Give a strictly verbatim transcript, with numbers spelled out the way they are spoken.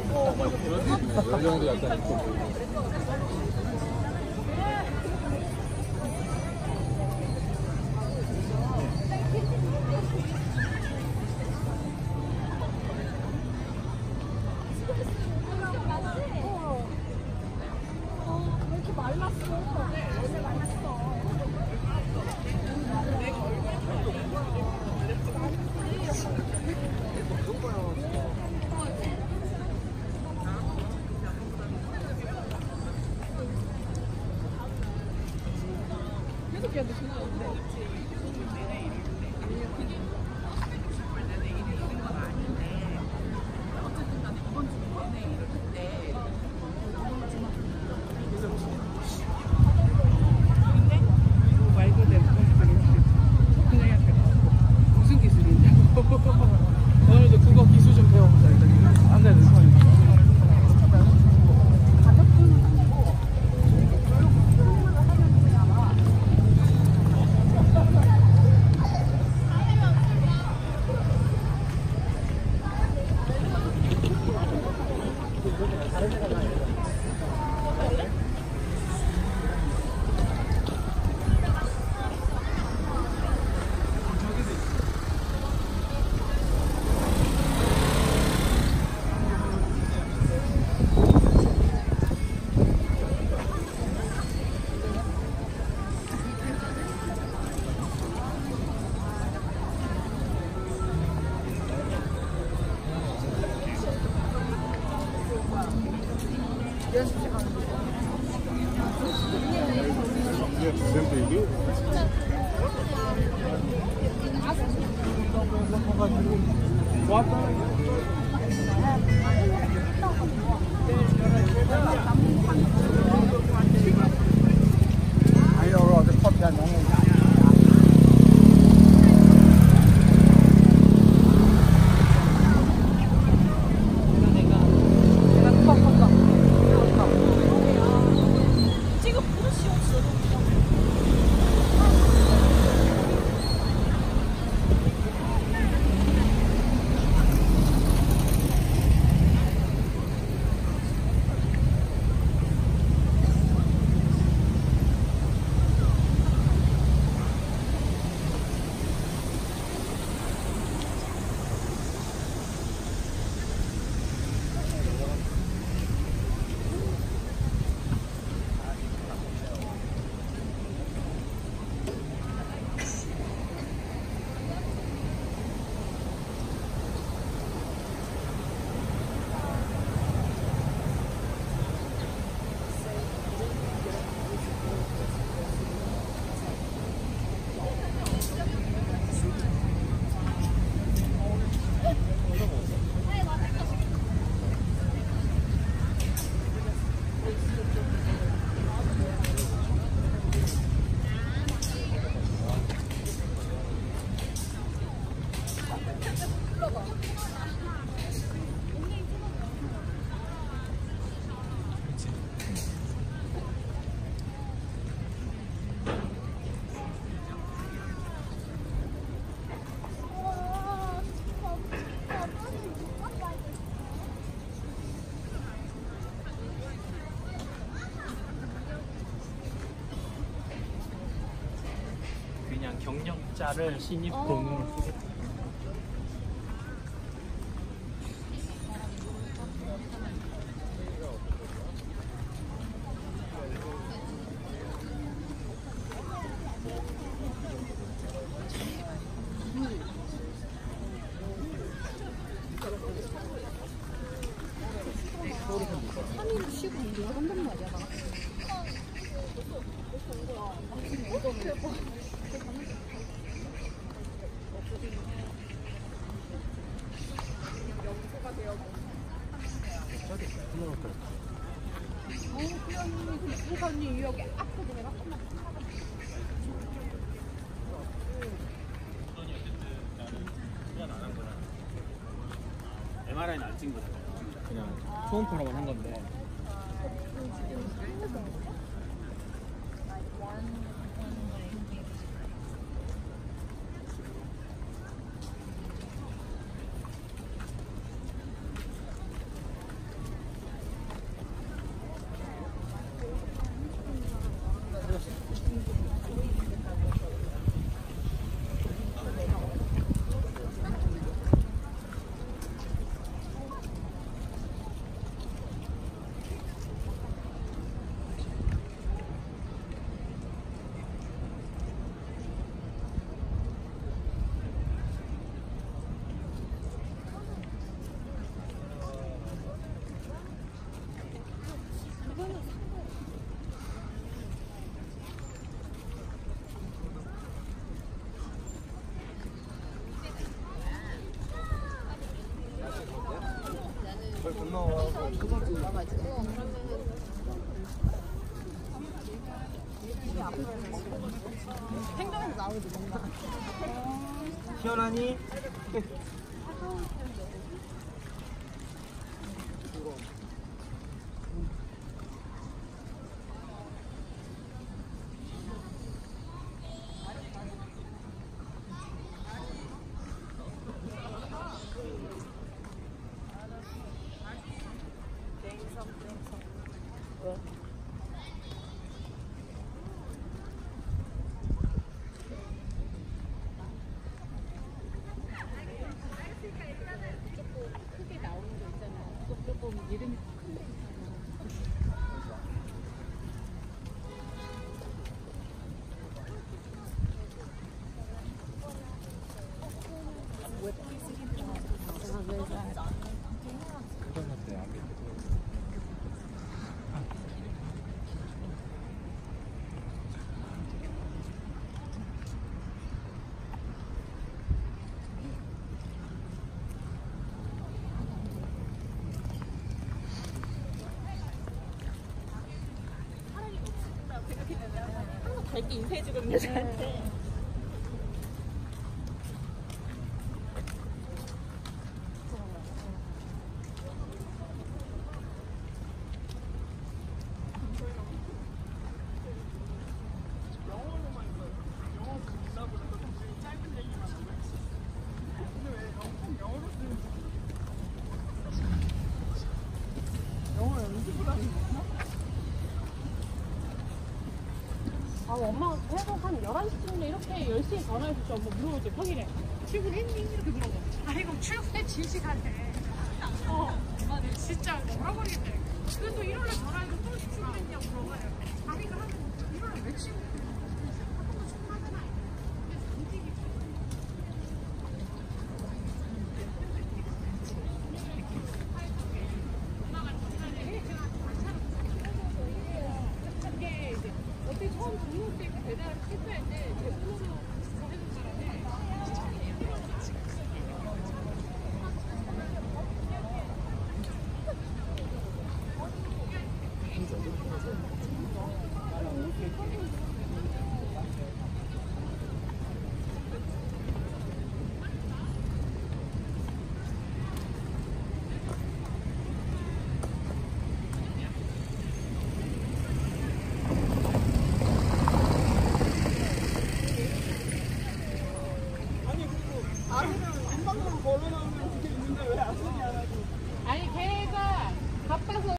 연령도 약간 있고. 경력자를 신입 공무원 엠알아이는 안 찍은 거잖아요. 그냥 초음파로만 한 건데. 생각에서 나오지 뭔가. 시원하니? 이렇게 인쇄해주거든요, 저한테. 엄마가 회복 한 열한 시쯤에 이렇게 열심히 전화해서 뭐 물어보지, 평일에. 출근했니? 이렇게 물어봐. 아이고, 출근에 질식하네. 어, 맞아. 진짜 뭐라버리겠네. 그래서 또 일요일에 전화해서 또 출근했냐고 물어봐요. 자기가 하면 일요일에 왜 출근해? 한 번도 출근하잖아. 그래서 움직이지. 엄마가 전화를 해서 관찰을 이게 이제 어떻게 처음 중국 때 배달 체크할 때 제 손으로 해준 사람이 아니, 그리고 아래는 한 방으로 걸어놓으면